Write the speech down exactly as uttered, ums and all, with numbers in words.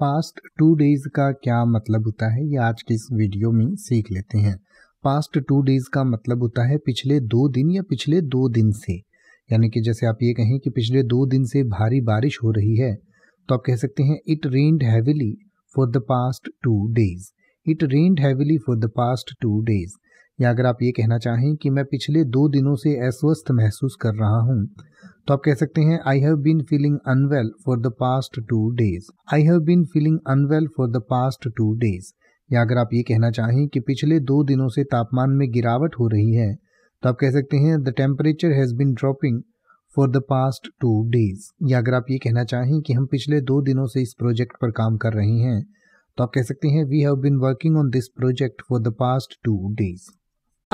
Past two days का क्या मतलब होता है ये आज के इस वीडियो में सीख लेते हैं। पास्ट टू डेज का मतलब होता है पिछले दो दिन या पिछले दो दिन से, यानी कि जैसे आप ये कहें कि पिछले दो दिन से भारी बारिश हो रही है तो आप कह सकते हैं it rained heavily for the past two days. It rained heavily for the past two days. या अगर आप ये कहना चाहें कि मैं पिछले दो दिनों से अस्वस्थ महसूस कर रहा हूँ तो आप कह सकते हैं I have been feeling unwell for the past two days. I have been feeling unwell for the past two days. या अगर आप ये कहना चाहें कि पिछले दो दिनों से तापमान में गिरावट हो रही है तो आप कह सकते हैं the temperature has been dropping for the past two days. या अगर आप ये कहना चाहें कि हम पिछले दो दिनों से इस प्रोजेक्ट पर काम कर रहे हैं तो आप कह सकते हैं we have been working on this project for the past two days.